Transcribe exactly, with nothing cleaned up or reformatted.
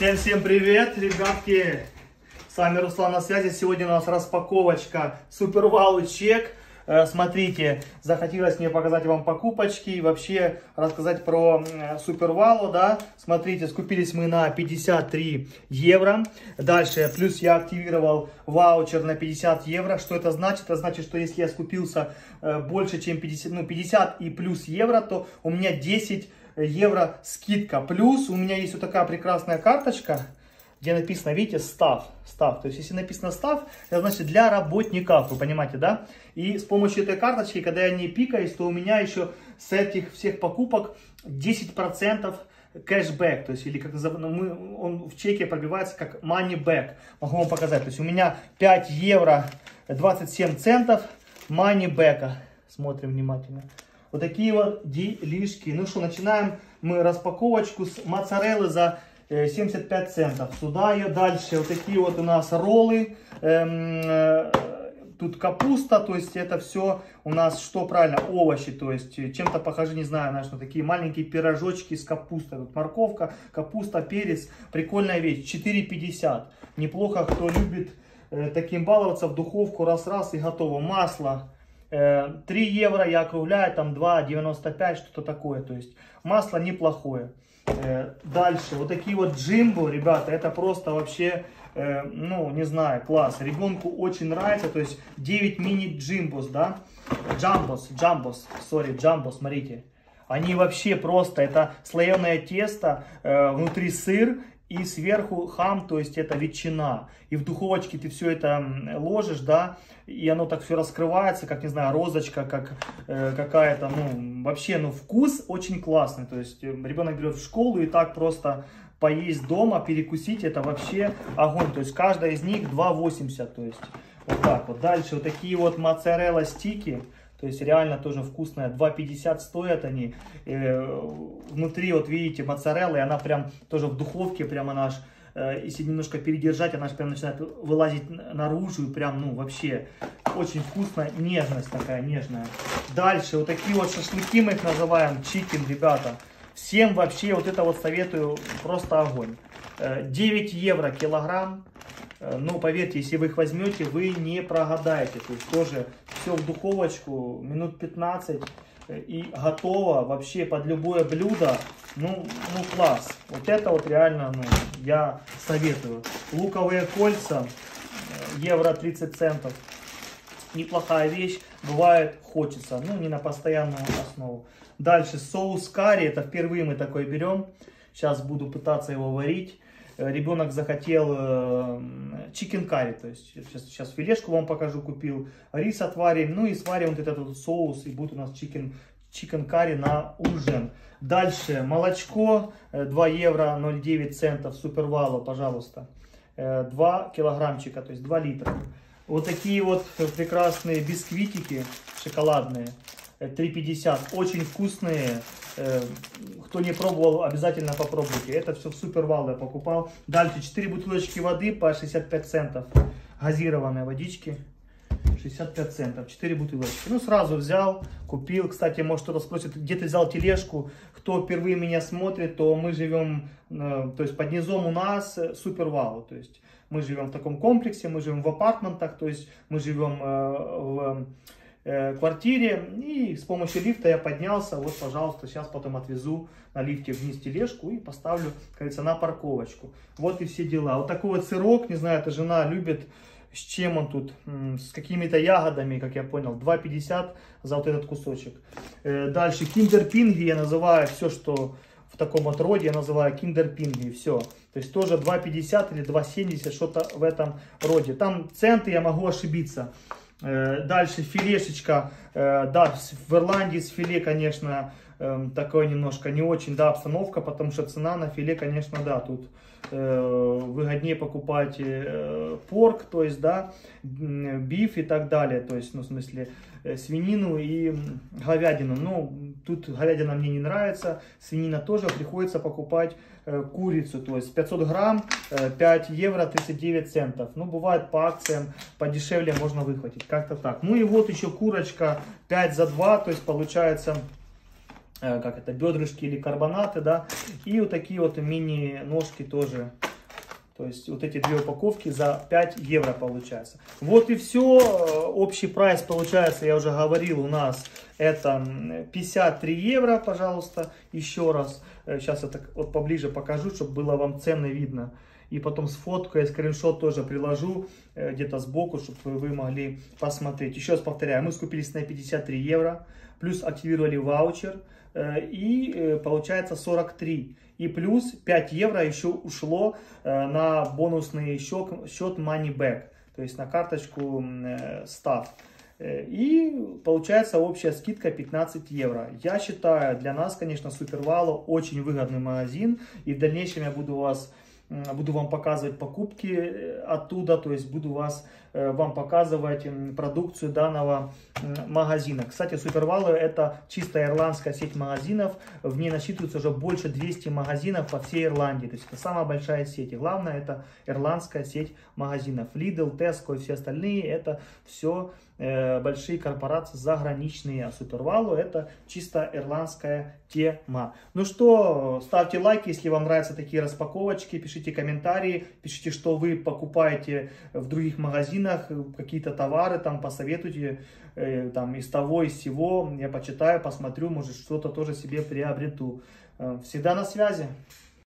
Всем-всем привет, ребятки! С вами Руслан на связи. Сегодня у нас распаковочка SuperValu чек. Смотрите, захотелось мне показать вам покупочки и вообще рассказать про SuperValu, да. Смотрите, скупились мы на пятьдесят три евро. Дальше, плюс я активировал ваучер на пятьдесят евро. Что это значит? Это значит, что если я скупился больше, чем пятьдесят, ну, пятьдесят и плюс евро, то у меня десять евро скидка. Плюс у меня есть вот такая прекрасная карточка, где написано, видите, став, став. То есть, если написано став, это значит для работников, вы понимаете, да? И с помощью этой карточки, когда я не пикаюсь, то у меня еще с этих всех покупок десять процентов кэшбэк. То есть, или как ну, мы, он в чеке пробивается как money back. Могу вам показать. То есть, у меня пять евро двадцать семь центов money back. Смотрим внимательно. Вот такие вот делишки. Ну что, начинаем мы распаковочку с моцареллы за семьдесят пять центов. Сюда ее дальше. Вот такие вот у нас роллы. Эм, э, тут капуста. То есть это все у нас что правильно? Овощи. То есть чем-то похожи, не знаю, на что. Такие маленькие пирожочки с капустой. Вот морковка, капуста, перец. Прикольная вещь. четыре пятьдесят. Неплохо, кто любит э, таким баловаться. В духовку раз-раз и готово. Масло. Э, три евро. Я округляю. Там два девяносто пять. Что-то такое. То есть масло неплохое. Дальше, вот такие вот джимбо, ребята, это просто вообще, э, ну, не знаю, класс. Ребенку очень нравится, то есть девять мини джимбос, да, джамбос, джамбос, сори, джамбо, смотрите. Они вообще просто, это слоеное тесто, э, внутри сыр и сверху хам, то есть это ветчина. И в духовочке ты все это ложишь, да, и оно так все раскрывается, как, не знаю, розочка, как э, какая-то, ну, вообще, ну, вкус очень классный. То есть ребенок берет в школу и так просто поесть дома, перекусить, это вообще огонь. То есть каждая из них два восемьдесят, то есть вот так вот. Дальше вот такие вот моцарелла стики. То есть реально тоже вкусная. два пятьдесят стоят они. Э, внутри, вот видите, моцарелла. И она прям тоже в духовке. Прямо она аж, э, если немножко передержать, она аж прям начинает вылазить наружу. И прям, ну, вообще очень вкусная. Нежность такая, нежная. Дальше вот такие вот шашлыки мы их называем. Чикен, ребята. Всем вообще вот это вот советую. Просто огонь. Э, девять евро килограмм. Э, ну, поверьте, если вы их возьмете, вы не прогадаете. То есть тоже... Все в духовочку, минут пятнадцать и готово вообще под любое блюдо. Ну, ну класс. Вот это вот реально, ну, я советую. Луковые кольца, евро тридцать центов. Неплохая вещь, бывает хочется, ну не на постоянную основу. Дальше соус карри, это впервые мы такой берем. Сейчас буду пытаться его варить. Ребенок захотел чикен карри, то есть сейчас, сейчас филешку вам покажу, купил, рис отварим, ну и сварим вот этот вот соус, и будет у нас чикен карри на ужин. Дальше молочко, два евро ноль девять центов, SuperValu, пожалуйста, два килограммчика, то есть два литра. Вот такие вот прекрасные бисквитики шоколадные. три пятьдесят. Очень вкусные. Кто не пробовал, обязательно попробуйте. Это все в SuperValu я покупал. Дальше четыре бутылочки воды по шестьдесят пять центов. Газированные водички. шестьдесят пять центов. четыре бутылочки. Ну, сразу взял, купил. Кстати, может кто-то спросит, где ты взял тележку? Кто впервые меня смотрит, то мы живем, то есть под низом у нас SuperValu. То есть мы живем в таком комплексе, мы живем в апартментах, то есть мы живем в... квартире, и с помощью лифта я поднялся. Вот, пожалуйста, сейчас потом отвезу на лифте вниз тележку и поставлю, как говорится, на парковочку. Вот и все дела. Вот такой вот сырок, не знаю, эта жена любит. С чем он тут? С какими-то ягодами, как я понял. два пятьдесят за вот этот кусочек. Дальше киндерпинги, я называю все, что в таком вот роде, я называю киндерпинги. Все. То есть тоже два пятьдесят или два семьдесят, что-то в этом роде. Там центы, я могу ошибиться. Дальше филешечка, да, в Ирландии с филе, конечно, такое немножко не очень, да, обстановка, потому что цена на филе, конечно, да, тут выгоднее покупать порк, то есть, да, биф и так далее, то есть, ну, в смысле, свинину и говядину, ну, тут говядина мне не нравится, свинина тоже, приходится покупать курицу, то есть пятьсот грамм, пять евро тридцать девять центов. Ну, бывает по акциям, подешевле можно выхватить, как-то так. Ну и вот еще курочка пять за два, то есть получается, как это, бедрышки или карбонаты, да. И вот такие вот мини-ножки тоже То есть вот эти две упаковки за пять евро получается. Вот и все. Общий прайс получается, я уже говорил, у нас это пятьдесят три евро, пожалуйста. Еще раз, сейчас я так вот поближе покажу, чтобы было вам ценно видно. И потом сфоткаю, скриншот тоже приложу где-то сбоку, чтобы вы могли посмотреть. Еще раз повторяю, мы скупились на пятьдесят три евро, плюс активировали ваучер, и получается сорок три. И плюс пять евро еще ушло на бонусный счет, счет Moneyback, то есть на карточку Staff. И получается общая скидка пятнадцать евро. Я считаю, для нас, конечно, SuperValu очень выгодный магазин. И в дальнейшем я буду вас... Буду вам показывать покупки оттуда, то есть буду вас, вам показывать продукцию данного магазина. Кстати, SuperValu это чисто ирландская сеть магазинов. В ней насчитывается уже больше двухсот магазинов по всей Ирландии. То есть это самая большая сеть. И главное, это ирландская сеть магазинов. Lidl, Tesco и все остальные это все э, большие корпорации заграничные. А SuperValu это чисто ирландская тема. Ну что, ставьте лайки, если вам нравятся такие распаковочки. Пишите комментарии, пишите, что вы покупаете в других магазинах, какие-то товары, там посоветуйте, э, там из того, из сего, я почитаю, посмотрю, может что-то тоже себе приобрету. Всегда на связи.